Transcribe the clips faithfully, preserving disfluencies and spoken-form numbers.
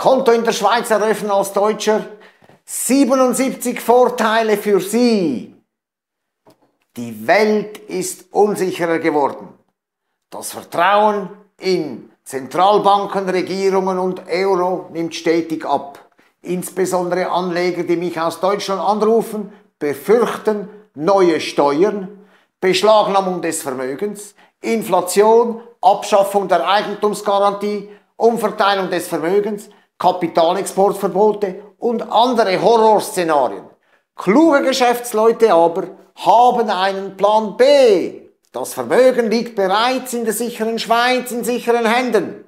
Konto in der Schweiz eröffnen als Deutscher. siebenundsiebzig Vorteile für Sie. Die Welt ist unsicherer geworden. Das Vertrauen in Zentralbanken, Regierungen und Euro nimmt stetig ab. Insbesondere Anleger, die mich aus Deutschland anrufen, befürchten neue Steuern, Beschlagnahmung des Vermögens, Inflation, Abschaffung der Eigentumsgarantie, Umverteilung des Vermögens, Kapitalexportverbote und andere Horrorszenarien. Kluge Geschäftsleute aber haben einen Plan B. Das Vermögen liegt bereits in der sicheren Schweiz, in sicheren Händen,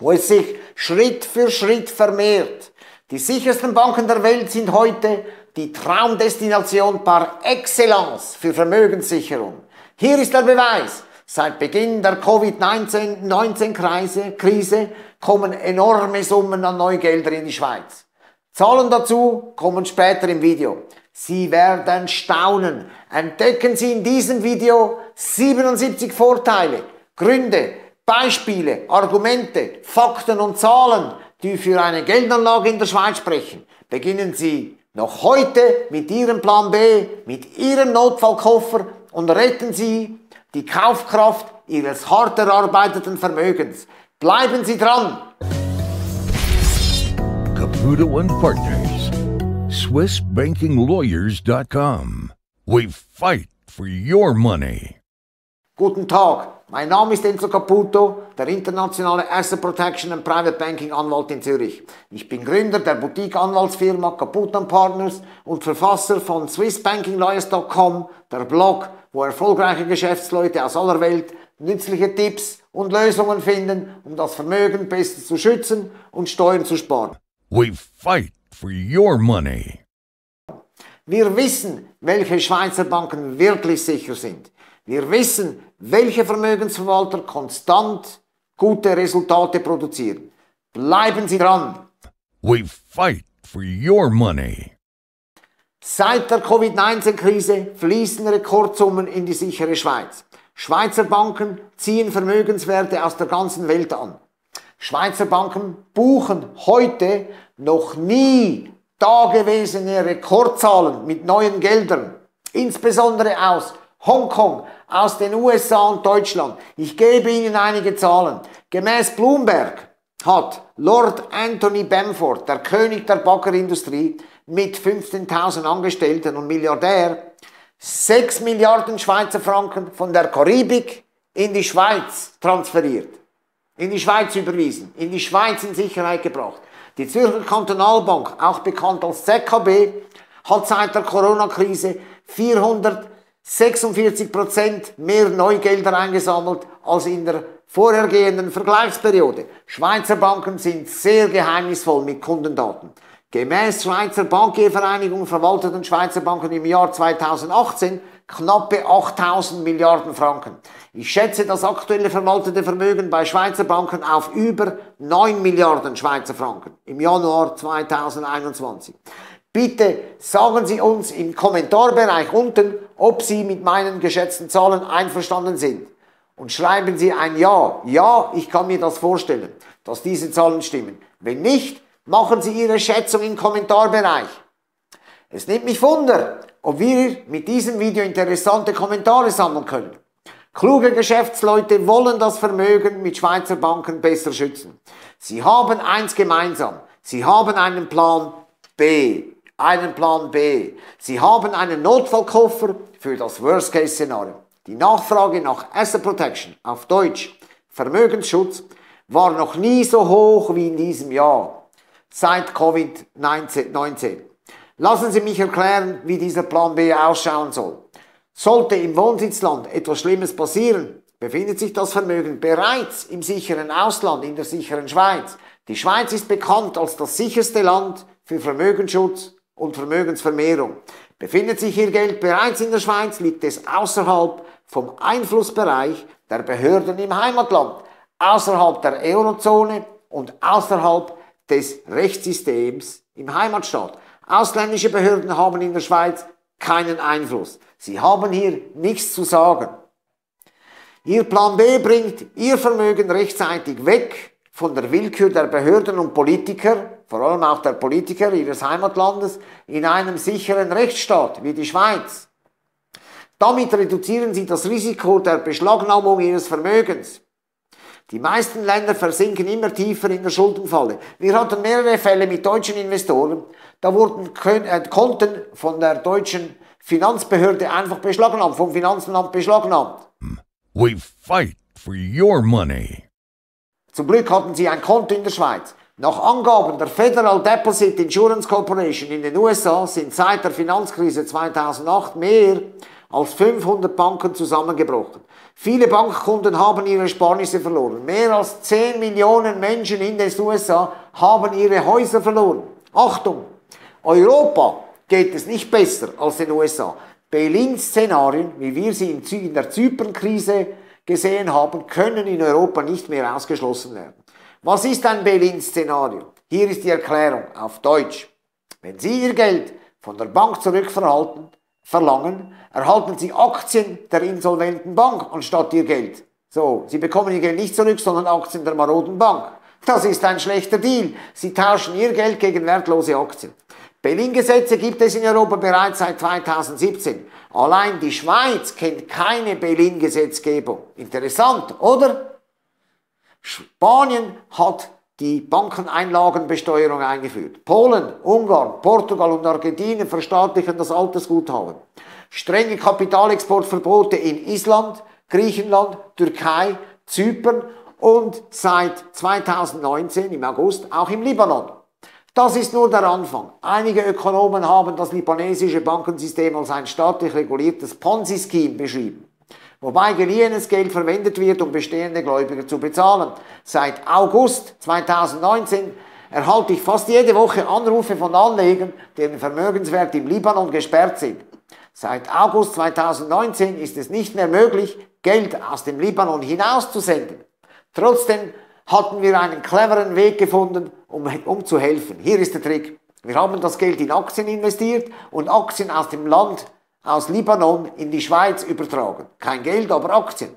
wo es sich Schritt für Schritt vermehrt. Die sichersten Banken der Welt sind heute die Traumdestination par excellence für Vermögenssicherung. Hier ist der Beweis. Seit Beginn der Covid neunzehn-Krise kommen enorme Summen an Neugeldern in die Schweiz. Zahlen dazu kommen später im Video. Sie werden staunen. Entdecken Sie in diesem Video siebenundsiebzig Vorteile, Gründe, Beispiele, Argumente, Fakten und Zahlen, die für eine Geldanlage in der Schweiz sprechen. Beginnen Sie noch heute mit Ihrem Plan B, mit Ihrem Notfallkoffer und retten Sie die Kaufkraft Ihres hart erarbeiteten Vermögens. Bleiben Sie dran! Caputo and Partners, Swiss Banking Lawyers dot com. We fight for your money. Guten Tag, mein Name ist Enzo Caputo, der internationale Asset Protection and Private Banking Anwalt in Zürich. Ich bin Gründer der Boutique-Anwaltsfirma Caputo und Partners und Verfasser von Swiss Banking Lawyers dot com, der Blog, wo erfolgreiche Geschäftsleute aus aller Welt nützliche Tipps und Lösungen finden, um das Vermögen besser zu schützen und Steuern zu sparen. We fight for your money. Wir wissen, welche Schweizer Banken wirklich sicher sind. Wir wissen, welche Vermögensverwalter konstant gute Resultate produzieren. Bleiben Sie dran. We fight for your money. Seit der Covid neunzehn-Krise fließen Rekordsummen in die sichere Schweiz. Schweizer Banken ziehen Vermögenswerte aus der ganzen Welt an. Schweizer Banken buchen heute noch nie dagewesene Rekordzahlen mit neuen Geldern. Insbesondere aus Hongkong, aus den U S A und Deutschland. Ich gebe Ihnen einige Zahlen. Gemäß Bloomberg hat Lord Anthony Bamford, der König der Baggerindustrie, mit fünfzehntausend Angestellten und Milliardär, sechs Milliarden Schweizer Franken von der Karibik in die Schweiz transferiert, in die Schweiz überwiesen, in die Schweiz in Sicherheit gebracht. Die Zürcher Kantonalbank, auch bekannt als Z K B, hat seit der Corona-Krise vierhundertsechsundvierzig Prozent mehr Neugelder eingesammelt als in der vorhergehenden Vergleichsperiode. Schweizer Banken sind sehr geheimnisvoll mit Kundendaten. Gemäß Schweizer Bankiervereinigung verwalteten Schweizer Banken im Jahr zweitausendachtzehn knappe achttausend Milliarden Franken. Ich schätze das aktuelle verwaltete Vermögen bei Schweizer Banken auf über neun Milliarden Schweizer Franken im Januar zweitausendeinundzwanzig. Bitte sagen Sie uns im Kommentarbereich unten, ob Sie mit meinen geschätzten Zahlen einverstanden sind. Und schreiben Sie ein Ja. Ja, ich kann mir das vorstellen, dass diese Zahlen stimmen. Wenn nicht, machen Sie Ihre Schätzung im Kommentarbereich. Es nimmt mich Wunder, ob wir mit diesem Video interessante Kommentare sammeln können. Kluge Geschäftsleute wollen das Vermögen mit Schweizer Banken besser schützen. Sie haben eins gemeinsam. Sie haben einen Plan B. Einen Plan B. Sie haben einen Notfallkoffer für das Worst-Case-Szenario. Die Nachfrage nach Asset Protection, auf Deutsch Vermögensschutz, war noch nie so hoch wie in diesem Jahr. Seit Covid neunzehn. Lassen Sie mich erklären, wie dieser Plan B ausschauen soll. Sollte im Wohnsitzland etwas Schlimmes passieren, befindet sich das Vermögen bereits im sicheren Ausland, in der sicheren Schweiz. Die Schweiz ist bekannt als das sicherste Land für Vermögensschutz und Vermögensvermehrung. Befindet sich Ihr Geld bereits in der Schweiz, liegt es außerhalb vom Einflussbereich der Behörden im Heimatland, außerhalb der Eurozone und außerhalb des Rechtssystems im Heimatstaat. Ausländische Behörden haben in der Schweiz keinen Einfluss. Sie haben hier nichts zu sagen. Ihr Plan B bringt Ihr Vermögen rechtzeitig weg von der Willkür der Behörden und Politiker, vor allem auch der Politiker ihres Heimatlandes, in einem sicheren Rechtsstaat wie die Schweiz. Damit reduzieren sie das Risiko der Beschlagnahmung ihres Vermögens. Die meisten Länder versinken immer tiefer in der Schuldenfalle. Wir hatten mehrere Fälle mit deutschen Investoren, da wurden Konten von der deutschen Finanzbehörde einfach beschlagnahmt, vom Finanzamt beschlagnahmt. We fight for your money. Zum Glück hatten sie ein Konto in der Schweiz. Nach Angaben der Federal Deposit Insurance Corporation in den U S A sind seit der Finanzkrise zweitausendacht mehr als fünfhundert Banken zusammengebrochen. Viele Bankkunden haben ihre Ersparnisse verloren. Mehr als zehn Millionen Menschen in den U S A haben ihre Häuser verloren. Achtung! Europa geht es nicht besser als den U S A. Bail-in-Szenarien, wie wir sie in der Zypern-Krise gesehen haben, können in Europa nicht mehr ausgeschlossen werden. Was ist ein Bail-in-Szenario? Hier ist die Erklärung auf Deutsch. Wenn Sie Ihr Geld von der Bank zurückverhalten, verlangen, erhalten Sie Aktien der insolventen Bank anstatt Ihr Geld. So, Sie bekommen Ihr Geld nicht zurück, sondern Aktien der maroden Bank. Das ist ein schlechter Deal. Sie tauschen Ihr Geld gegen wertlose Aktien. Bail-in-Gesetze gibt es in Europa bereits seit zweitausendsiebzehn. Allein die Schweiz kennt keine Bail-in-Gesetzgebung. Interessant, oder? Spanien hat die Bankeneinlagenbesteuerung eingeführt. Polen, Ungarn, Portugal und Argentinien verstaatlichen das Altersguthaben. Strenge Kapitalexportverbote in Island, Griechenland, Türkei, Zypern und seit zweitausendneunzehn im August auch im Libanon. Das ist nur der Anfang. Einige Ökonomen haben das libanesische Bankensystem als ein staatlich reguliertes Ponzi-Scheme beschrieben, wobei geliehenes Geld verwendet wird, um bestehende Gläubiger zu bezahlen. Seit August zweitausendneunzehn erhalte ich fast jede Woche Anrufe von Anlegern, deren Vermögenswerte im Libanon gesperrt sind. Seit August zweitausendneunzehn ist es nicht mehr möglich, Geld aus dem Libanon hinauszusenden. Trotzdem hatten wir einen cleveren Weg gefunden, um, um zu helfen. Hier ist der Trick. Wir haben das Geld in Aktien investiert und Aktien aus dem Land aus Libanon in die Schweiz übertragen. Kein Geld, aber Aktien.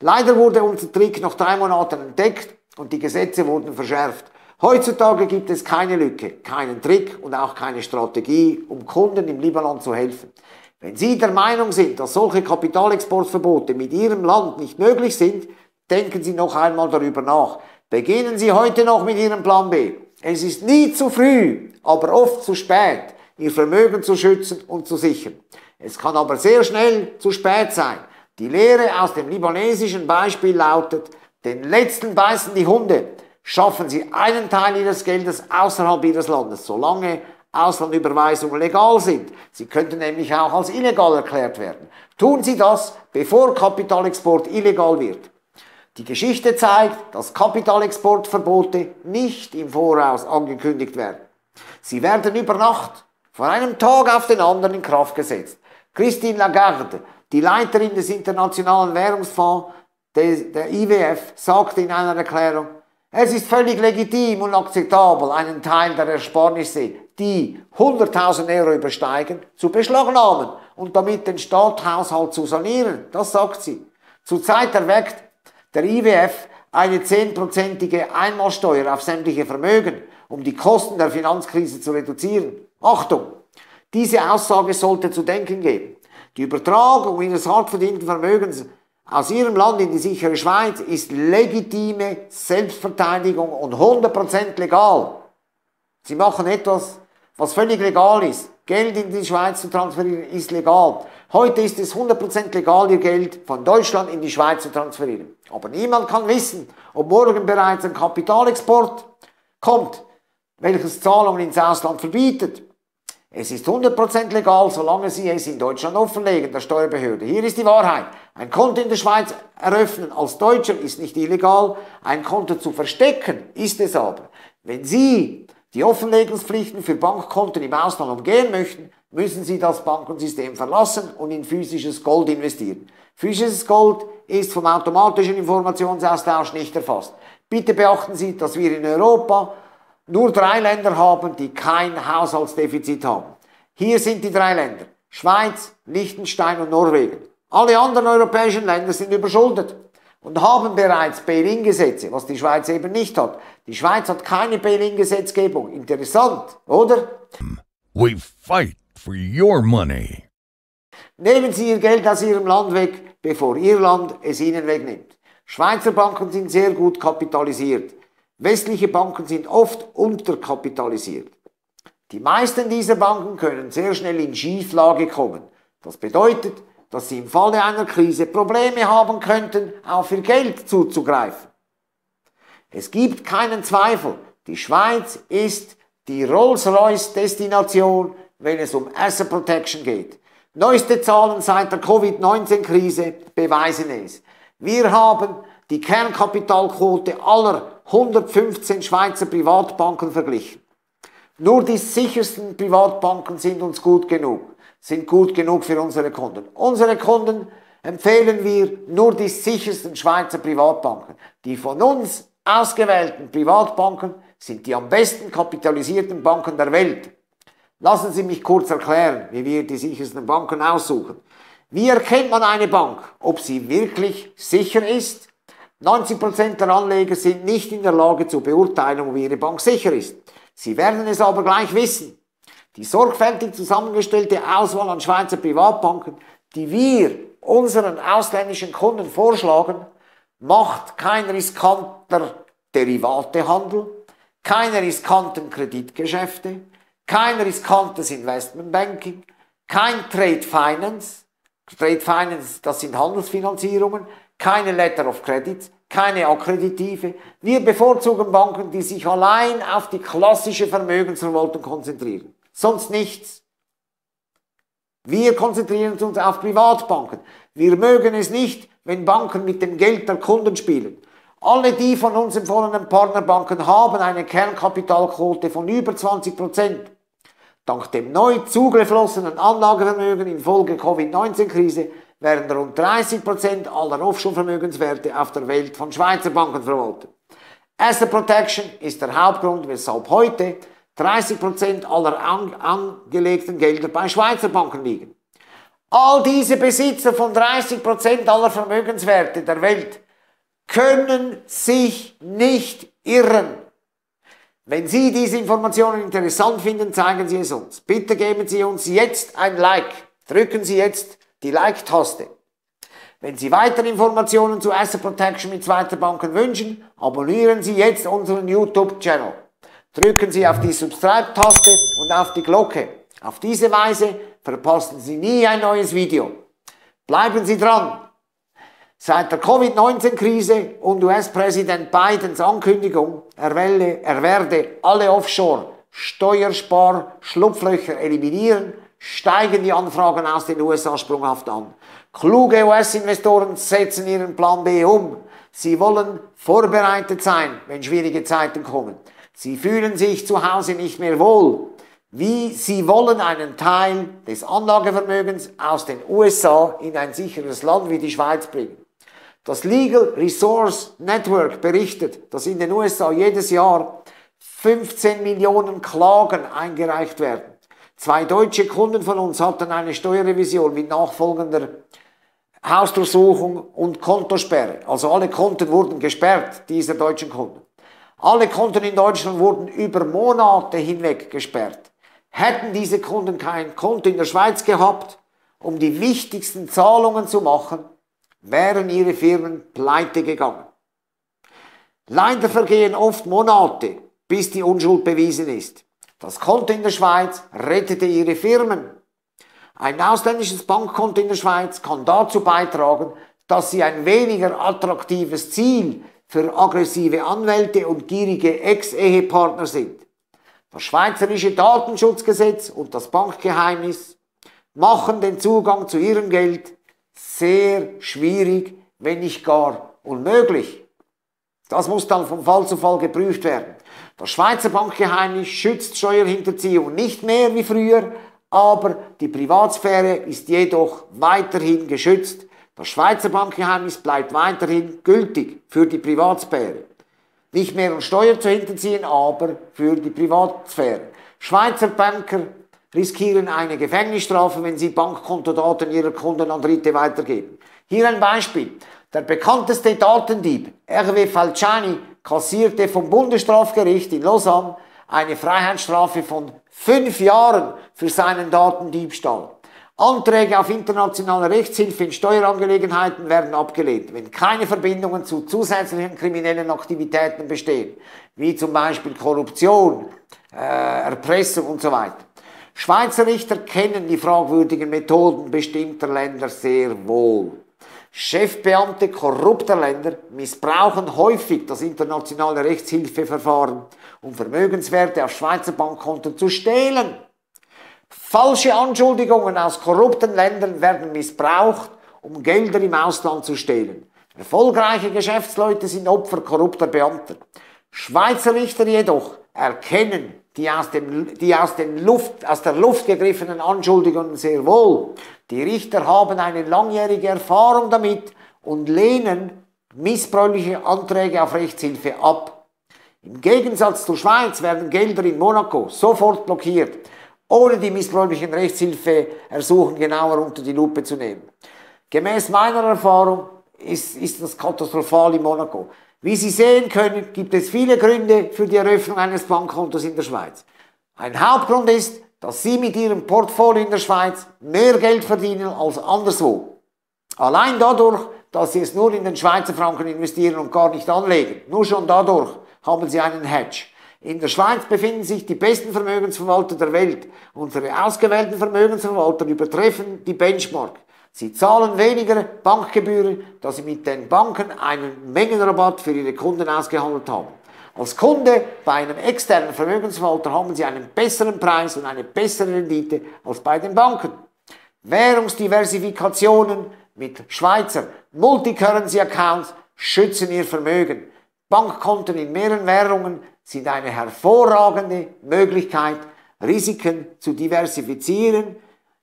Leider wurde unser Trick nach drei Monaten entdeckt und die Gesetze wurden verschärft. Heutzutage gibt es keine Lücke, keinen Trick und auch keine Strategie, um Kunden im Libanon zu helfen. Wenn Sie der Meinung sind, dass solche Kapitalexportverbote mit Ihrem Land nicht möglich sind, denken Sie noch einmal darüber nach. Beginnen Sie heute noch mit Ihrem Plan B. Es ist nie zu früh, aber oft zu spät, Ihr Vermögen zu schützen und zu sichern. Es kann aber sehr schnell zu spät sein. Die Lehre aus dem libanesischen Beispiel lautet: Den Letzten beißen die Hunde. Schaffen Sie einen Teil Ihres Geldes außerhalb Ihres Landes, solange Auslandüberweisungen legal sind. Sie könnten nämlich auch als illegal erklärt werden. Tun Sie das, bevor Kapitalexport illegal wird. Die Geschichte zeigt, dass Kapitalexportverbote nicht im Voraus angekündigt werden. Sie werden über Nacht, von einem Tag auf den anderen in Kraft gesetzt. Christine Lagarde, die Leiterin des Internationalen Währungsfonds, der I W F, sagte in einer Erklärung: Es ist völlig legitim und akzeptabel, einen Teil der Ersparnisse, die hunderttausend Euro übersteigen, zu beschlagnahmen und damit den Staatshaushalt zu sanieren. Das sagt sie. Zurzeit erweckt der I W F eine zehnprozentige Einmalsteuer auf sämtliche Vermögen, um die Kosten der Finanzkrise zu reduzieren. Achtung! Diese Aussage sollte zu denken geben. Die Übertragung Ihres hart verdienten Vermögens aus Ihrem Land in die sichere Schweiz ist legitime Selbstverteidigung und hundert Prozent legal. Sie machen etwas, was völlig legal ist. Geld in die Schweiz zu transferieren ist legal. Heute ist es hundert Prozent legal, Ihr Geld von Deutschland in die Schweiz zu transferieren. Aber niemand kann wissen, ob morgen bereits ein Kapitalexport kommt, welches Zahlungen ins Ausland verbietet. Es ist hundert Prozent legal, solange Sie es in Deutschland offenlegen, der Steuerbehörde. Hier ist die Wahrheit. Ein Konto in der Schweiz eröffnen als Deutscher ist nicht illegal. Ein Konto zu verstecken ist es aber. Wenn Sie die Offenlegungspflichten für Bankkonten im Ausland umgehen möchten, müssen Sie das Bankensystem verlassen und in physisches Gold investieren. Physisches Gold ist vom automatischen Informationsaustausch nicht erfasst. Bitte beachten Sie, dass wir in Europa nur drei Länder haben, die kein Haushaltsdefizit haben. Hier sind die drei Länder: Schweiz, Liechtenstein und Norwegen. Alle anderen europäischen Länder sind überschuldet. und haben bereits Bail-in-Gesetze, was die Schweiz eben nicht hat. Die Schweiz hat keine Bail-in-Gesetzgebung. Interessant, oder? We fight for your money. Nehmen Sie Ihr Geld aus Ihrem Land weg, bevor Ihr Land es Ihnen wegnimmt. Schweizer Banken sind sehr gut kapitalisiert. Westliche Banken sind oft unterkapitalisiert. Die meisten dieser Banken können sehr schnell in Schieflage kommen. Das bedeutet, dass sie im Falle einer Krise Probleme haben könnten, auf ihr Geld zuzugreifen. Es gibt keinen Zweifel, die Schweiz ist die Rolls-Royce-Destination, wenn es um Asset Protection geht. Neueste Zahlen seit der Covid neunzehn Krise beweisen es. Wir haben die Kernkapitalquote aller hundertfünfzehn Schweizer Privatbanken verglichen. Nur die sichersten Privatbanken sind uns gut genug. sind gut genug für unsere Kunden. Unsere Kunden empfehlen wir nur die sichersten Schweizer Privatbanken. Die von uns ausgewählten Privatbanken sind die am besten kapitalisierten Banken der Welt. Lassen Sie mich kurz erklären, wie wir die sichersten Banken aussuchen. Wie erkennt man eine Bank, ob sie wirklich sicher ist? neunzig Prozent der Anleger sind nicht in der Lage zu beurteilen, ob ihre Bank sicher ist. Sie werden es aber gleich wissen. Die sorgfältig zusammengestellte Auswahl an Schweizer Privatbanken, die wir unseren ausländischen Kunden vorschlagen, macht kein riskanter Derivatehandel, keine riskanten Kreditgeschäfte, kein riskantes Investmentbanking, kein Trade Finance, Trade Finance, das sind Handelsfinanzierungen, keine Letter of Credits, keine Akkreditive. Wir bevorzugen Banken, die sich allein auf die klassische Vermögensverwaltung konzentrieren. Sonst nichts. Wir konzentrieren uns auf Privatbanken. Wir mögen es nicht, wenn Banken mit dem Geld der Kunden spielen. Alle die von uns empfohlenen Partnerbanken haben eine Kernkapitalquote von über zwanzig Prozent. Dank dem neu zugeflossenen Anlagevermögen infolge Covid neunzehn Krise werden rund dreißig Prozent aller Offshore-Vermögenswerte auf der Welt von Schweizer Banken verwaltet. Asset Protection ist der Hauptgrund, weshalb heute dreißig Prozent aller angelegten Gelder bei Schweizer Banken liegen. All diese Besitzer von dreißig Prozent aller Vermögenswerte der Welt können sich nicht irren. Wenn Sie diese Informationen interessant finden, zeigen Sie es uns. Bitte geben Sie uns jetzt ein Like. Drücken Sie jetzt die Like-Taste. Wenn Sie weitere Informationen zu Asset Protection mit Schweizer Banken wünschen, abonnieren Sie jetzt unseren YouTube-Channel. Drücken Sie auf die Subscribe-Taste und auf die Glocke. Auf diese Weise verpassen Sie nie ein neues Video. Bleiben Sie dran! Seit der Covid neunzehn Krise und U S-Präsident Bidens Ankündigung, er werde alle Offshore-Steuerspar-Schlupflöcher eliminieren, steigen die Anfragen aus den U S A sprunghaft an. Kluge U S-Investoren setzen ihren Plan B um. Sie wollen vorbereitet sein, wenn schwierige Zeiten kommen. Sie fühlen sich zu Hause nicht mehr wohl. Wie Sie wollen einen Teil des Anlagevermögens aus den U S A in ein sicheres Land wie die Schweiz bringen. Das Legal Resource Network berichtet, dass in den U S A jedes Jahr fünfzehn Millionen Klagen eingereicht werden. Zwei deutsche Kunden von uns hatten eine Steuerrevision mit nachfolgender Hausdurchsuchung und Kontosperre. Also alle Konten wurden gesperrt, dieser deutschen Kunden. Alle Konten in Deutschland wurden über Monate hinweg gesperrt. Hätten diese Kunden kein Konto in der Schweiz gehabt, um die wichtigsten Zahlungen zu machen, wären ihre Firmen pleite gegangen. Leider vergehen oft Monate, bis die Unschuld bewiesen ist. Das Konto in der Schweiz rettete ihre Firmen. Ein ausländisches Bankkonto in der Schweiz kann dazu beitragen, dass sie ein weniger attraktives Ziel für aggressive Anwälte und gierige Ex-Ehepartner sind. Das Schweizerische Datenschutzgesetz und das Bankgeheimnis machen den Zugang zu ihrem Geld sehr schwierig, wenn nicht gar unmöglich. Das muss dann von Fall zu Fall geprüft werden. Das Schweizer Bankgeheimnis schützt Steuerhinterziehung nicht mehr wie früher, aber die Privatsphäre ist jedoch weiterhin geschützt. Das Schweizer Bankgeheimnis bleibt weiterhin gültig für die Privatsphäre. Nicht mehr um Steuern zu hinterziehen, aber für die Privatsphäre. Schweizer Banker riskieren eine Gefängnisstrafe, wenn sie Bankkontodaten ihrer Kunden an Dritte weitergeben. Hier ein Beispiel. Der bekannteste Datendieb R W Falciani kassierte vom Bundesstrafgericht in Lausanne eine Freiheitsstrafe von fünf Jahren für seinen Datendiebstahl. Anträge auf internationale Rechtshilfe in Steuerangelegenheiten werden abgelehnt, wenn keine Verbindungen zu zusätzlichen kriminellen Aktivitäten bestehen, wie zum Beispiel Korruption, äh, Erpressung und so weiter. Schweizer Richter kennen die fragwürdigen Methoden bestimmter Länder sehr wohl. Chefbeamte korrupter Länder missbrauchen häufig das internationale Rechtshilfeverfahren, um Vermögenswerte auf Schweizer Bankkonten zu stehlen. Falsche Anschuldigungen aus korrupten Ländern werden missbraucht, um Gelder im Ausland zu stehlen. Erfolgreiche Geschäftsleute sind Opfer korrupter Beamter. Schweizer Richter jedoch erkennen die aus, dem, die aus, den Luft, aus der Luft gegriffenen Anschuldigungen sehr wohl. Die Richter haben eine langjährige Erfahrung damit und lehnen missbräuchliche Anträge auf Rechtshilfe ab. Im Gegensatz zur Schweiz werden Gelder in Monaco sofort blockiert, ohne die missbräuchlichen Rechtshilfeersuchen genauer unter die Lupe zu nehmen. Gemäß meiner Erfahrung ist, ist das katastrophal in Monaco. Wie Sie sehen können, gibt es viele Gründe für die Eröffnung eines Bankkontos in der Schweiz. Ein Hauptgrund ist, dass Sie mit Ihrem Portfolio in der Schweiz mehr Geld verdienen als anderswo. Allein dadurch, dass Sie es nur in den Schweizer Franken investieren und gar nicht anlegen. Nur schon dadurch haben Sie einen Hedge. In der Schweiz befinden sich die besten Vermögensverwalter der Welt. Unsere ausgewählten Vermögensverwalter übertreffen die Benchmark. Sie zahlen weniger Bankgebühren, da sie mit den Banken einen Mengenrabatt für ihre Kunden ausgehandelt haben. Als Kunde bei einem externen Vermögensverwalter haben Sie einen besseren Preis und eine bessere Rendite als bei den Banken. Währungsdiversifikationen mit Schweizer Multicurrency-Accounts schützen Ihr Vermögen. Bankkonten in mehreren Währungen sind eine hervorragende Möglichkeit, Risiken zu diversifizieren,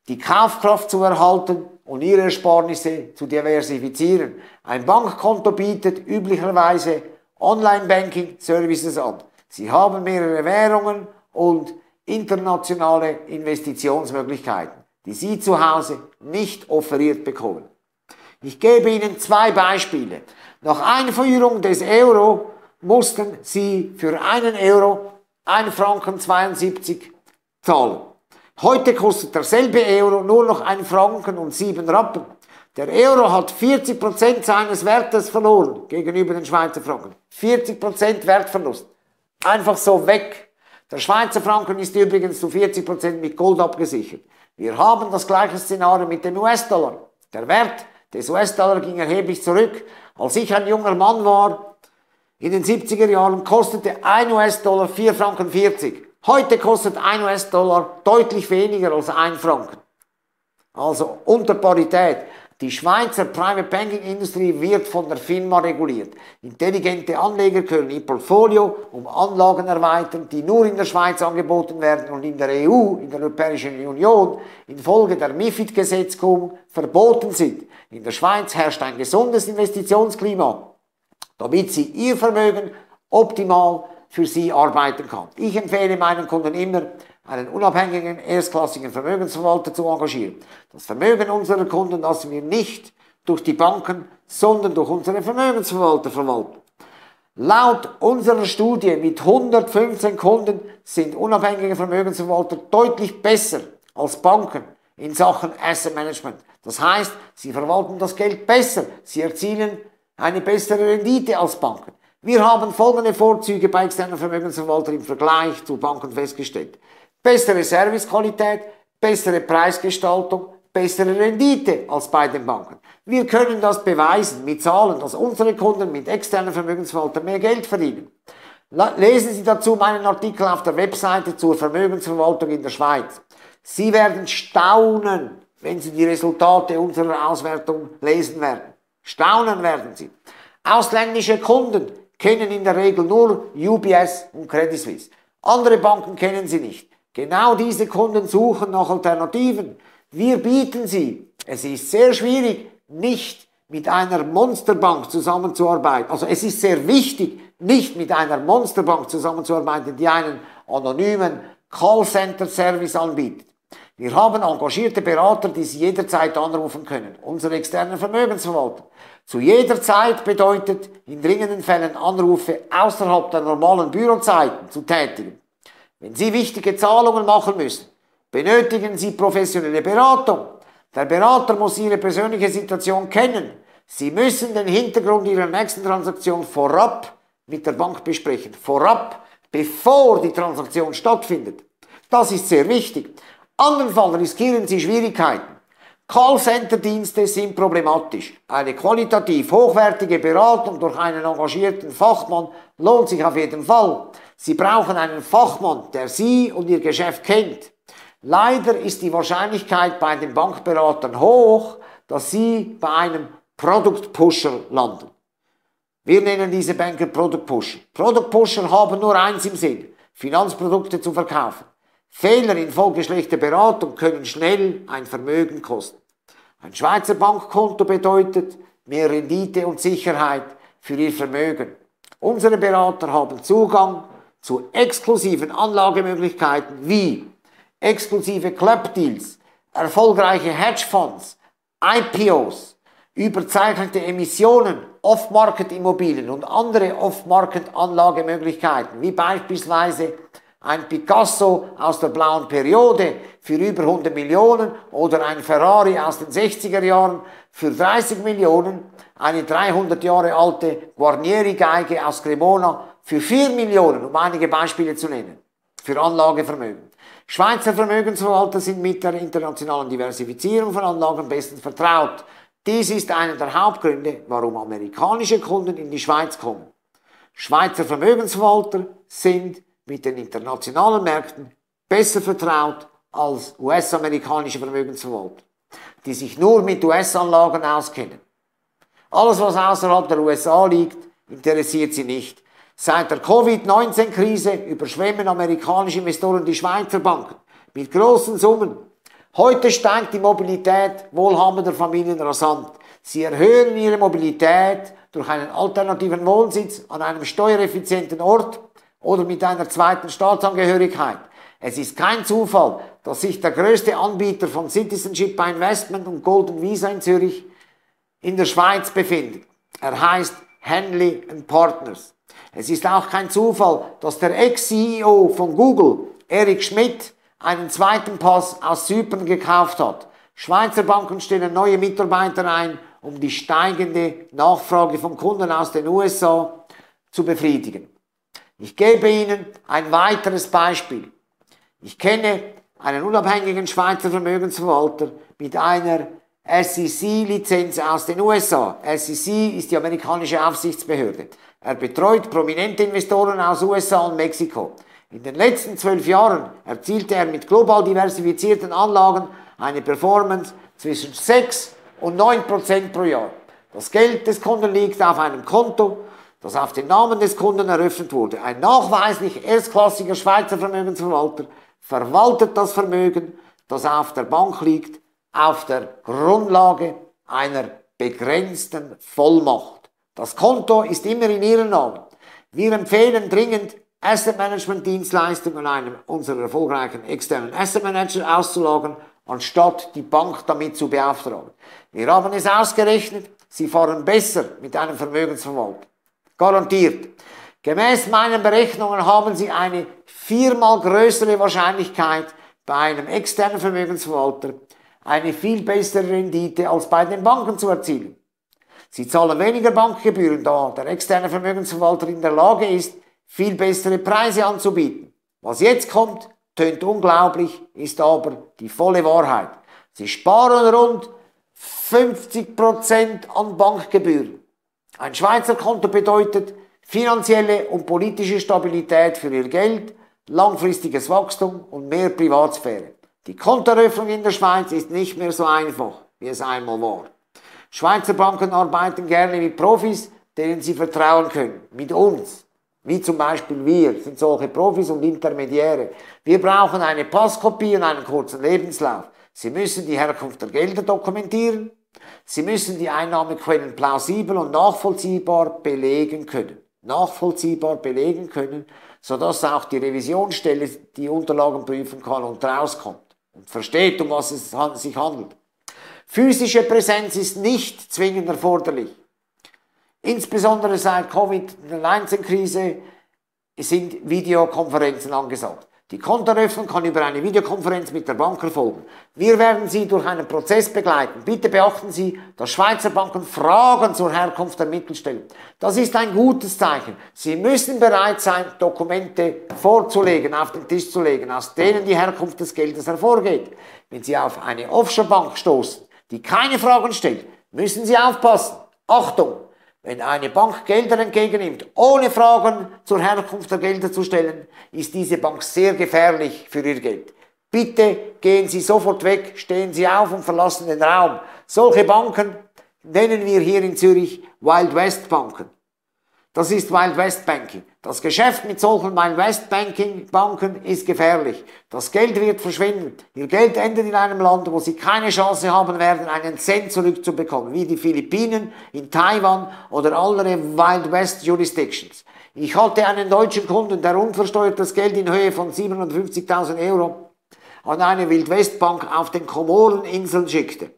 die Kaufkraft zu erhalten und Ihre Ersparnisse zu diversifizieren. Ein Bankkonto bietet üblicherweise Online-Banking-Services an. Sie haben mehrere Währungen und internationale Investitionsmöglichkeiten, die Sie zu Hause nicht offeriert bekommen. Ich gebe Ihnen zwei Beispiele. Nach Einführung des Euro mussten Sie für einen Euro ein Franken zweiundsiebzig zahlen. Heute kostet derselbe Euro nur noch ein Franken und sieben Rappen. Der Euro hat vierzig Prozent seines Wertes verloren gegenüber den Schweizer Franken. vierzig Prozent Wertverlust. Einfach so weg. Der Schweizer Franken ist übrigens zu vierzig Prozent mit Gold abgesichert. Wir haben das gleiche Szenario mit dem U S-Dollar. Der Wert des U S-Dollar ging erheblich zurück. Als ich ein junger Mann war, in den siebziger Jahren, kostete ein U S-Dollar vier Franken vierzig. Heute kostet ein U S-Dollar deutlich weniger als ein Franken. Also unter Parität. Die Schweizer Private Banking Industrie wird von der FINMA reguliert. Intelligente Anleger können ihr Portfolio um Anlagen erweitern, die nur in der Schweiz angeboten werden und in der E U, in der Europäischen Union, infolge der MiFID-Gesetzgebung verboten sind. In der Schweiz herrscht ein gesundes Investitionsklima, damit Sie Ihr Vermögen optimal für Sie arbeiten kann. Ich empfehle meinen Kunden immer, einen unabhängigen, erstklassigen Vermögensverwalter zu engagieren. Das Vermögen unserer Kunden lassen wir nicht durch die Banken, sondern durch unsere Vermögensverwalter verwalten. Laut unserer Studie mit hundertfünfzehn Kunden sind unabhängige Vermögensverwalter deutlich besser als Banken in Sachen Asset Management. Das heißt, sie verwalten das Geld besser, sie erzielen eine bessere Rendite als Banken. Wir haben folgende Vorzüge bei externen Vermögensverwaltern im Vergleich zu Banken festgestellt. Bessere Servicequalität, bessere Preisgestaltung, bessere Rendite als bei den Banken. Wir können das beweisen mit Zahlen, dass unsere Kunden mit externen Vermögensverwaltern mehr Geld verdienen. Lesen Sie dazu meinen Artikel auf der Webseite zur Vermögensverwaltung in der Schweiz. Sie werden staunen, wenn Sie die Resultate unserer Auswertung lesen werden. Staunen werden Sie. Ausländische Kunden kennen in der Regel nur U B S und Credit Suisse. Andere Banken kennen sie nicht. Genau diese Kunden suchen nach Alternativen. Wir bieten sie. Es ist sehr schwierig, nicht mit einer Monsterbank zusammenzuarbeiten. Also es ist sehr wichtig, nicht mit einer Monsterbank zusammenzuarbeiten, die einen anonymen Callcenter-Service anbietet. Wir haben engagierte Berater, die Sie jederzeit anrufen können. Unsere externen Vermögensverwalter. Zu jeder Zeit bedeutet, in dringenden Fällen Anrufe außerhalb der normalen Bürozeiten zu tätigen. Wenn Sie wichtige Zahlungen machen müssen, benötigen Sie professionelle Beratung. Der Berater muss Ihre persönliche Situation kennen. Sie müssen den Hintergrund Ihrer nächsten Transaktion vorab mit der Bank besprechen. Vorab, bevor die Transaktion stattfindet. Das ist sehr wichtig. Andernfalls riskieren Sie Schwierigkeiten. Callcenter-Dienste sind problematisch. Eine qualitativ hochwertige Beratung durch einen engagierten Fachmann lohnt sich auf jeden Fall. Sie brauchen einen Fachmann, der Sie und Ihr Geschäft kennt. Leider ist die Wahrscheinlichkeit bei den Bankberatern hoch, dass Sie bei einem Produktpusher landen. Wir nennen diese Banker Produktpusher. Produktpusher haben nur eins im Sinn: Finanzprodukte zu verkaufen. Fehler infolge schlechter Beratung können schnell ein Vermögen kosten. Ein Schweizer Bankkonto bedeutet mehr Rendite und Sicherheit für Ihr Vermögen. Unsere Berater haben Zugang zu exklusiven Anlagemöglichkeiten wie exklusive Clubdeals, erfolgreiche Hedgefonds, I P Os, überzeichnete Emissionen, Off-Market-Immobilien und andere Off-Market-Anlagemöglichkeiten wie beispielsweise ein Picasso aus der blauen Periode für über hundert Millionen oder ein Ferrari aus den sechziger Jahren für dreißig Millionen, eine dreihundert Jahre alte Guarneri-Geige aus Cremona für vier Millionen, um einige Beispiele zu nennen, für Anlagevermögen. Schweizer Vermögensverwalter sind mit der internationalen Diversifizierung von Anlagen bestens vertraut. Dies ist einer der Hauptgründe, warum amerikanische Kunden in die Schweiz kommen. Schweizer Vermögensverwalter sind mit den internationalen Märkten besser vertraut als U S-amerikanische Vermögensverwalter, die sich nur mit U S-Anlagen auskennen. Alles, was außerhalb der U S A liegt, interessiert sie nicht. Seit der Covid neunzehn Krise überschwemmen amerikanische Investoren die Schweizer Banken mit großen Summen. Heute steigt die Mobilität wohlhabender Familien rasant. Sie erhöhen ihre Mobilität durch einen alternativen Wohnsitz an einem steuereffizienten Ort oder mit einer zweiten Staatsangehörigkeit. Es ist kein Zufall, dass sich der größte Anbieter von Citizenship by Investment und Golden Visa in Zürich in der Schweiz befindet. Er heißt Henley and Partners. Es ist auch kein Zufall, dass der Ex-C E O von Google, Eric Schmidt, einen zweiten Pass aus Zypern gekauft hat. Schweizer Banken stellen neue Mitarbeiter ein, um die steigende Nachfrage von Kunden aus den U S A zu befriedigen. Ich gebe Ihnen ein weiteres Beispiel. Ich kenne einen unabhängigen Schweizer Vermögensverwalter mit einer S E C-Lizenz aus den U S A. S E C ist die amerikanische Aufsichtsbehörde. Er betreut prominente Investoren aus U S A und Mexiko. In den letzten zwölf Jahren erzielte er mit global diversifizierten Anlagen eine Performance zwischen sechs und neun Prozent pro Jahr. Das Geld des Kunden liegt auf einem Konto, das auf den Namen des Kunden eröffnet wurde. Ein nachweislich erstklassiger Schweizer Vermögensverwalter verwaltet das Vermögen, das auf der Bank liegt, auf der Grundlage einer begrenzten Vollmacht. Das Konto ist immer in Ihrem Namen. Wir empfehlen dringend, Asset Management Dienstleistungen einem unserer erfolgreichen externen Asset Manager auszulagern, anstatt die Bank damit zu beauftragen. Wir haben es ausgerechnet, Sie fahren besser mit einem Vermögensverwalter. Garantiert. Gemäß meinen Berechnungen haben Sie eine viermal größere Wahrscheinlichkeit, bei einem externen Vermögensverwalter eine viel bessere Rendite als bei den Banken zu erzielen. Sie zahlen weniger Bankgebühren, da der externe Vermögensverwalter in der Lage ist, viel bessere Preise anzubieten. Was jetzt kommt, tönt unglaublich, ist aber die volle Wahrheit. Sie sparen rund fünfzig Prozent an Bankgebühren. Ein Schweizer Konto bedeutet finanzielle und politische Stabilität für Ihr Geld, langfristiges Wachstum und mehr Privatsphäre. Die Kontoeröffnung in der Schweiz ist nicht mehr so einfach, wie es einmal war. Schweizer Banken arbeiten gerne mit Profis, denen sie vertrauen können. Mit uns, wie zum Beispiel wir, sind solche Profis und Intermediäre. Wir brauchen eine Passkopie und einen kurzen Lebenslauf. Sie müssen die Herkunft der Gelder dokumentieren. Sie müssen die Einnahmequellen plausibel und nachvollziehbar belegen können. Nachvollziehbar belegen können, sodass auch die Revisionsstelle die Unterlagen prüfen kann und rauskommt. versteht, um was es sich handelt. Physische Präsenz ist nicht zwingend erforderlich. Insbesondere seit Covid neunzehn-Krise sind Videokonferenzen angesagt. Die Kontoeröffnung kann über eine Videokonferenz mit der Bank erfolgen. Wir werden Sie durch einen Prozess begleiten. Bitte beachten Sie, dass Schweizer Banken Fragen zur Herkunft der Mittel stellen. Das ist ein gutes Zeichen. Sie müssen bereit sein, Dokumente vorzulegen, auf den Tisch zu legen, aus denen die Herkunft des Geldes hervorgeht. Wenn Sie auf eine Offshore-Bank stoßen, die keine Fragen stellt, müssen Sie aufpassen. Achtung! Wenn eine Bank Gelder entgegennimmt, ohne Fragen zur Herkunft der Gelder zu stellen, ist diese Bank sehr gefährlich für ihr Geld. Bitte gehen Sie sofort weg, stehen Sie auf und verlassen den Raum. Solche Banken nennen wir hier in Zürich Wild West Banken. Das ist Wild West Banking. Das Geschäft mit solchen Wild West Banking Banken ist gefährlich. Das Geld wird verschwinden. Ihr Geld endet in einem Land, wo Sie keine Chance haben werden, einen Cent zurückzubekommen, wie die Philippinen, in Taiwan oder andere Wild West Jurisdictions. Ich hatte einen deutschen Kunden, der unversteuert das Geld in Höhe von siebenundfünfzigtausend Euro an eine Wild West Bank auf den Komoreninseln schickte.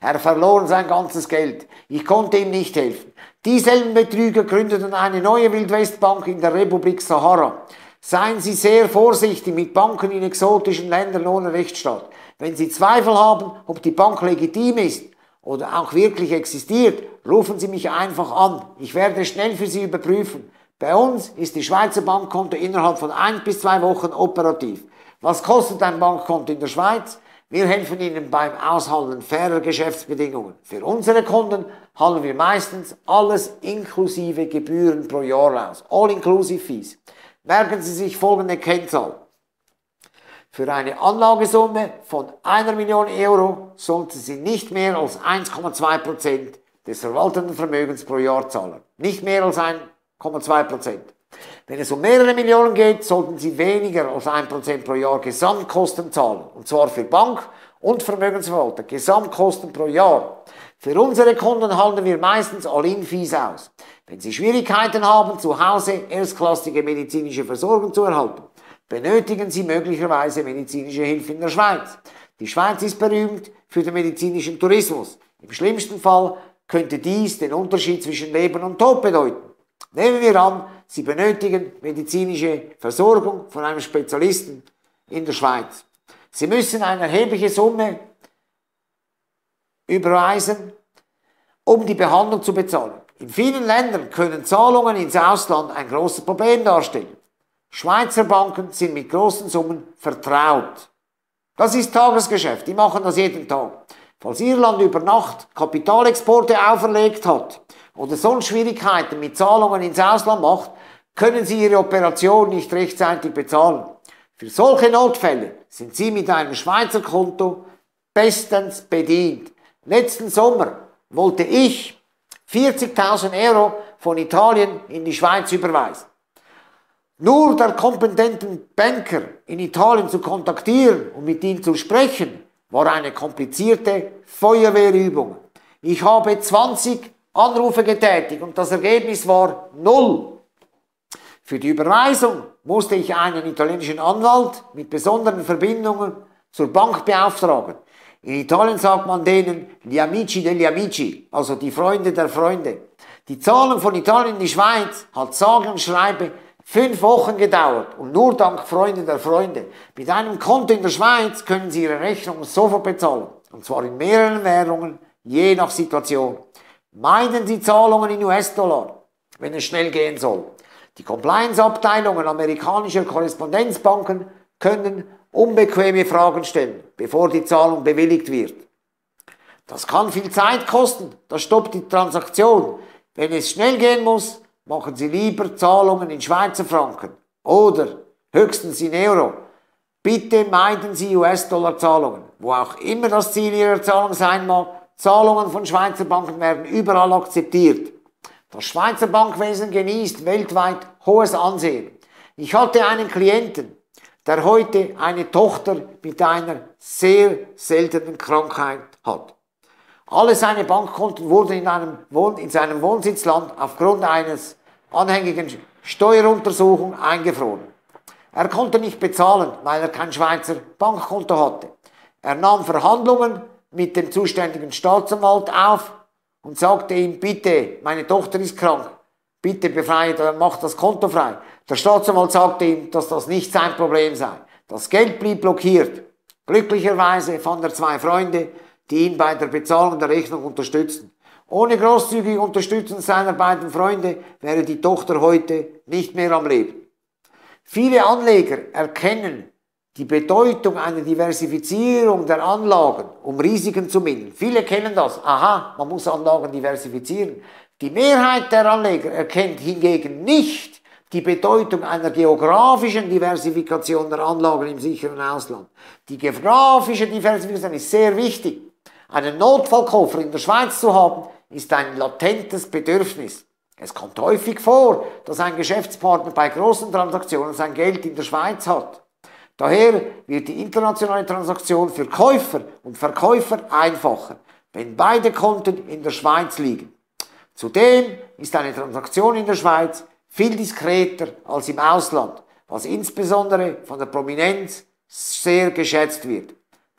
Er verlor sein ganzes Geld. Ich konnte ihm nicht helfen. Dieselben Betrüger gründeten eine neue Wildwestbank in der Republik Sahara. Seien Sie sehr vorsichtig mit Banken in exotischen Ländern ohne Rechtsstaat. Wenn Sie Zweifel haben, ob die Bank legitim ist oder auch wirklich existiert, rufen Sie mich einfach an. Ich werde schnell für Sie überprüfen. Bei uns ist die Schweizer Bankkonto innerhalb von ein bis zwei Wochen operativ. Was kostet ein Bankkonto in der Schweiz? Wir helfen Ihnen beim Aushandeln fairer Geschäftsbedingungen. Für unsere Kunden handeln wir meistens alles inklusive Gebühren pro Jahr aus. All-inclusive Fees. Merken Sie sich folgende Kennzahl. Für eine Anlagesumme von einer Million Euro sollten Sie nicht mehr als eins Komma zwei Prozent des verwaltenden Vermögens pro Jahr zahlen. Nicht mehr als eins Komma zwei Prozent. Wenn es um mehrere Millionen geht, sollten Sie weniger als ein Prozent pro Jahr Gesamtkosten zahlen. Und zwar für Bank und Vermögensverwalter. Gesamtkosten pro Jahr. Für unsere Kunden halten wir meistens All-in-Fees aus. Wenn Sie Schwierigkeiten haben, zu Hause erstklassige medizinische Versorgung zu erhalten, benötigen Sie möglicherweise medizinische Hilfe in der Schweiz. Die Schweiz ist berühmt für den medizinischen Tourismus. Im schlimmsten Fall könnte dies den Unterschied zwischen Leben und Tod bedeuten. Nehmen wir an, Sie benötigen medizinische Versorgung von einem Spezialisten in der Schweiz. Sie müssen eine erhebliche Summe überweisen, um die Behandlung zu bezahlen. In vielen Ländern können Zahlungen ins Ausland ein großes Problem darstellen. Schweizer Banken sind mit großen Summen vertraut. Das ist Tagesgeschäft, die machen das jeden Tag. Falls Ihr Land über Nacht Kapitalexporte auferlegt hat oder sonst Schwierigkeiten mit Zahlungen ins Ausland macht, können Sie Ihre Operation nicht rechtzeitig bezahlen. Für solche Notfälle sind Sie mit einem Schweizer Konto bestens bedient. Letzten Sommer wollte ich vierzigtausend Euro von Italien in die Schweiz überweisen. Nur der kompetenten Banker in Italien zu kontaktieren und mit ihm zu sprechen, war eine komplizierte Feuerwehrübung. Ich habe zwanzig Anrufe getätigt und das Ergebnis war null. Für die Überweisung musste ich einen italienischen Anwalt mit besonderen Verbindungen zur Bank beauftragen. In Italien sagt man denen gli amici degli amici, also die Freunde der Freunde. Die Zahlung von Italien in die Schweiz hat sage und schreibe Fünf Wochen gedauert und nur dank Freunde der Freunde. Mit einem Konto in der Schweiz können Sie Ihre Rechnung sofort bezahlen. Und zwar in mehreren Währungen, je nach Situation. Meiden Sie Zahlungen in U S-Dollar, wenn es schnell gehen soll. Die Compliance-Abteilungen amerikanischer Korrespondenzbanken können unbequeme Fragen stellen, bevor die Zahlung bewilligt wird. Das kann viel Zeit kosten, das stoppt die Transaktion. Wenn es schnell gehen muss, machen Sie lieber Zahlungen in Schweizer Franken oder höchstens in Euro. Bitte meiden Sie U S-Dollar-Zahlungen. Wo auch immer das Ziel Ihrer Zahlung sein mag, Zahlungen von Schweizer Banken werden überall akzeptiert. Das Schweizer Bankwesen genießt weltweit hohes Ansehen. Ich hatte einen Klienten, der heute eine Tochter mit einer sehr seltenen Krankheit hat. Alle seine Bankkonten wurden in, einem Wohn in seinem Wohnsitzland aufgrund eines anhängigen Steueruntersuchung eingefroren. Er konnte nicht bezahlen, weil er kein Schweizer Bankkonto hatte. Er nahm Verhandlungen mit dem zuständigen Staatsanwalt auf und sagte ihm, bitte, meine Tochter ist krank, bitte befreie, mach das Konto frei. Der Staatsanwalt sagte ihm, dass das nicht sein Problem sei. Das Geld blieb blockiert. Glücklicherweise fand er zwei Freunde, die ihn bei der Bezahlung der Rechnung unterstützten. Ohne großzügige Unterstützung seiner beiden Freunde wäre die Tochter heute nicht mehr am Leben. Viele Anleger erkennen die Bedeutung einer Diversifizierung der Anlagen, um Risiken zu mindern. Viele kennen das. Aha, man muss Anlagen diversifizieren. Die Mehrheit der Anleger erkennt hingegen nicht die Bedeutung einer geografischen Diversifikation der Anlagen im sicheren Ausland. Die geografische Diversifikation ist sehr wichtig. Einen Notfallkoffer in der Schweiz zu haben, ist ein latentes Bedürfnis. Es kommt häufig vor, dass ein Geschäftspartner bei großen Transaktionen sein Geld in der Schweiz hat. Daher wird die internationale Transaktion für Käufer und Verkäufer einfacher, wenn beide Konten in der Schweiz liegen. Zudem ist eine Transaktion in der Schweiz viel diskreter als im Ausland, was insbesondere von der Prominenz sehr geschätzt wird.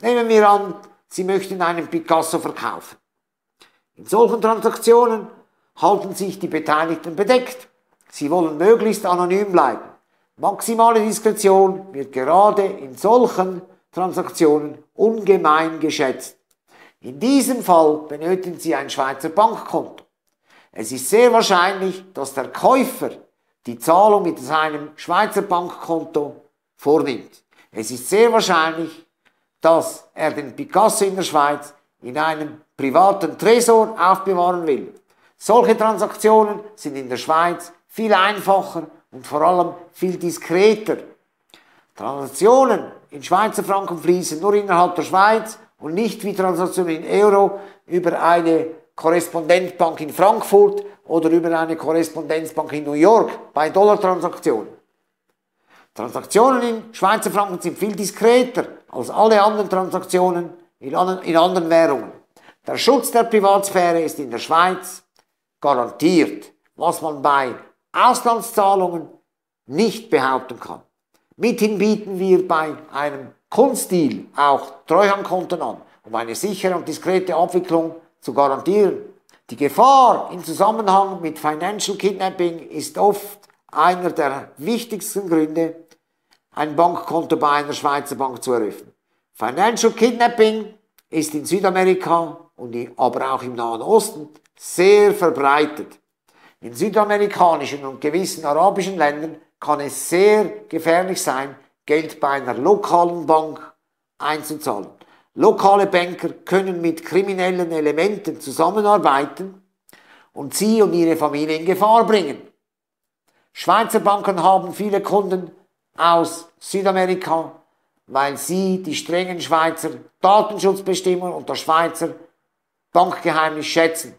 Nehmen wir an, Sie möchten einen Picasso verkaufen. In solchen Transaktionen halten sich die Beteiligten bedeckt. Sie wollen möglichst anonym bleiben. Maximale Diskretion wird gerade in solchen Transaktionen ungemein geschätzt. In diesem Fall benötigen Sie ein Schweizer Bankkonto. Es ist sehr wahrscheinlich, dass der Käufer die Zahlung mit seinem Schweizer Bankkonto vornimmt. Es ist sehr wahrscheinlich, dass er den Picasso in der Schweiz in einem privaten Tresor aufbewahren will. Solche Transaktionen sind in der Schweiz viel einfacher und vor allem viel diskreter. Transaktionen in Schweizer Franken fließen nur innerhalb der Schweiz und nicht wie Transaktionen in Euro über eine Korrespondenzbank in Frankfurt oder über eine Korrespondenzbank in New York bei Dollartransaktionen. Transaktionen in Schweizer Franken sind viel diskreter als alle anderen Transaktionen in anderen Währungen. Der Schutz der Privatsphäre ist in der Schweiz garantiert, was man bei Auslandszahlungen nicht behaupten kann. Mithin bieten wir bei einem Kunstdeal auch Treuhandkonten an, um eine sichere und diskrete Abwicklung zu garantieren. Die Gefahr im Zusammenhang mit Financial Kidnapping ist oft einer der wichtigsten Gründe, ein Bankkonto bei einer Schweizer Bank zu eröffnen. Financial Kidnapping ist in Südamerika und aber auch im Nahen Osten sehr verbreitet. In südamerikanischen und gewissen arabischen Ländern kann es sehr gefährlich sein, Geld bei einer lokalen Bank einzuzahlen. Lokale Banker können mit kriminellen Elementen zusammenarbeiten und sie und ihre Familie in Gefahr bringen. Schweizer Banken haben viele Kunden aus Südamerika, weil sie die strengen Schweizer Datenschutzbestimmungen und das Schweizer Bankgeheimnis schätzen.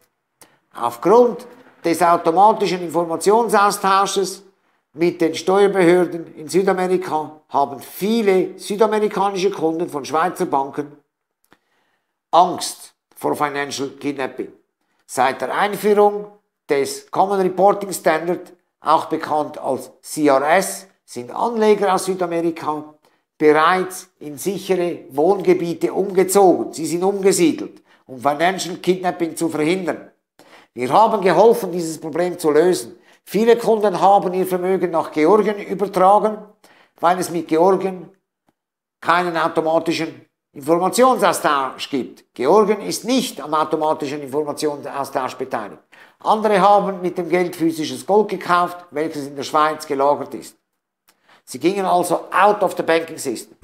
Aufgrund des automatischen Informationsaustausches mit den Steuerbehörden in Südamerika haben viele südamerikanische Kunden von Schweizer Banken Angst vor Financial Kidnapping. Seit der Einführung des Common Reporting Standard, auch bekannt als C R S, sind Anleger aus Südamerika bereits in sichere Wohngebiete umgezogen. Sie sind umgesiedelt, um Financial Kidnapping zu verhindern. Wir haben geholfen, dieses Problem zu lösen. Viele Kunden haben ihr Vermögen nach Georgien übertragen, weil es mit Georgien keinen automatischen Informationsaustausch gibt. Georgien ist nicht am automatischen Informationsaustausch beteiligt. Andere haben mit dem Geld physisches Gold gekauft, welches in der Schweiz gelagert ist. Sie gingen also out of the banking system.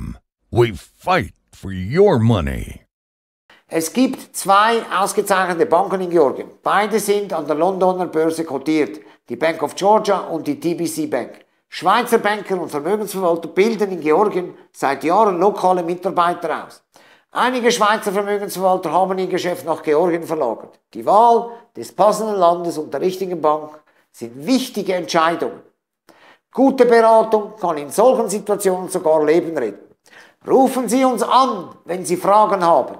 We fight for your money. Es gibt zwei ausgezeichnete Banken in Georgien. Beide sind an der Londoner Börse kotiert, die Bank of Georgia und die T B C Bank. Schweizer Banker und Vermögensverwalter bilden in Georgien seit Jahren lokale Mitarbeiter aus. Einige Schweizer Vermögensverwalter haben ihr Geschäft nach Georgien verlagert. Die Wahl des passenden Landes und der richtigen Bank sind wichtige Entscheidungen. Gute Beratung kann in solchen Situationen sogar Leben retten. Rufen Sie uns an, wenn Sie Fragen haben.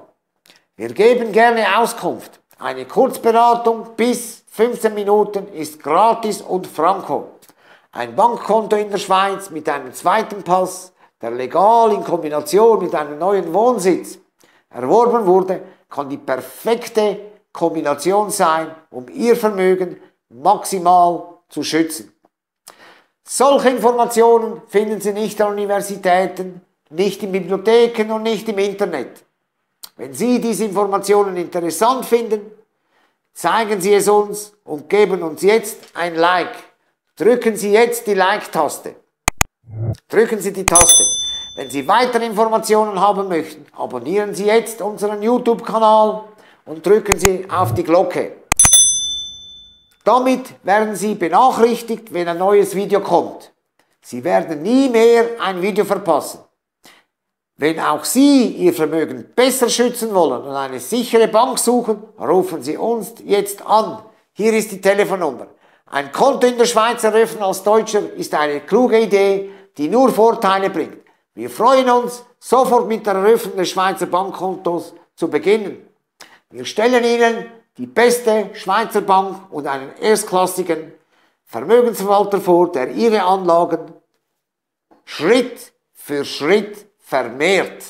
Wir geben gerne Auskunft. Eine Kurzberatung bis fünfzehn Minuten ist gratis und franko. Ein Bankkonto in der Schweiz mit einem zweiten Pass, der legal in Kombination mit einem neuen Wohnsitz erworben wurde, kann die perfekte Kombination sein, um Ihr Vermögen maximal zu schützen. Solche Informationen finden Sie nicht an Universitäten, nicht in Bibliotheken und nicht im Internet. Wenn Sie diese Informationen interessant finden, zeigen Sie es uns und geben uns jetzt ein Like. Drücken Sie jetzt die Like-Taste. Drücken Sie die Taste. Wenn Sie weitere Informationen haben möchten, abonnieren Sie jetzt unseren YouTube-Kanal und drücken Sie auf die Glocke. Damit werden Sie benachrichtigt, wenn ein neues Video kommt. Sie werden nie mehr ein Video verpassen. Wenn auch Sie Ihr Vermögen besser schützen wollen und eine sichere Bank suchen, rufen Sie uns jetzt an. Hier ist die Telefonnummer. Ein Konto in der Schweiz eröffnen als Deutscher ist eine kluge Idee, die nur Vorteile bringt. Wir freuen uns, sofort mit der Eröffnung des Schweizer Bankkontos zu beginnen. Wir stellen Ihnen die beste Schweizer Bank und einen erstklassigen Vermögensverwalter vor, der Ihre Anlagen Schritt für Schritt vermehrt,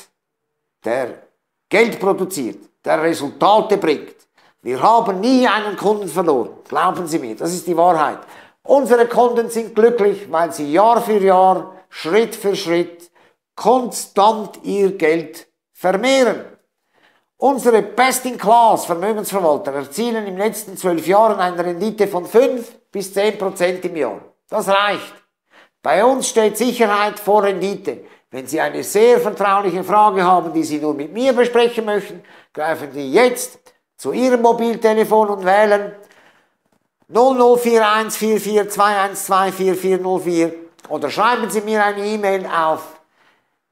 der Geld produziert, der Resultate bringt. Wir haben nie einen Kunden verloren, glauben Sie mir, das ist die Wahrheit. Unsere Kunden sind glücklich, weil sie Jahr für Jahr, Schritt für Schritt, konstant ihr Geld vermehren. Unsere Best-in-Class Vermögensverwalter erzielen im letzten zwölf Jahren eine Rendite von fünf bis zehn Prozent im Jahr. Das reicht. Bei uns steht Sicherheit vor Rendite. Wenn Sie eine sehr vertrauliche Frage haben, die Sie nur mit mir besprechen möchten, greifen Sie jetzt zu Ihrem Mobiltelefon und wählen null null vier eins vier vier zwei eins zwei vier vier null vier oder schreiben Sie mir eine E-Mail auf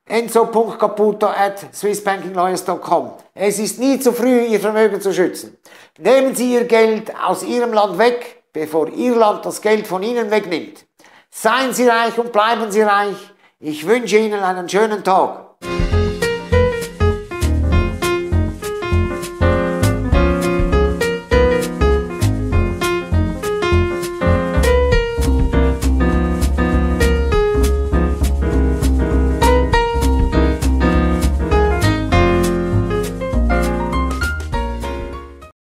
enzo punkt caputo at swissbankinglawyers punkt com. Es ist nie zu früh, Ihr Vermögen zu schützen. Nehmen Sie Ihr Geld aus Ihrem Land weg, bevor Ihr Land das Geld von Ihnen wegnimmt. Seien Sie reich und bleiben Sie reich. Ich wünsche Ihnen einen schönen Tag.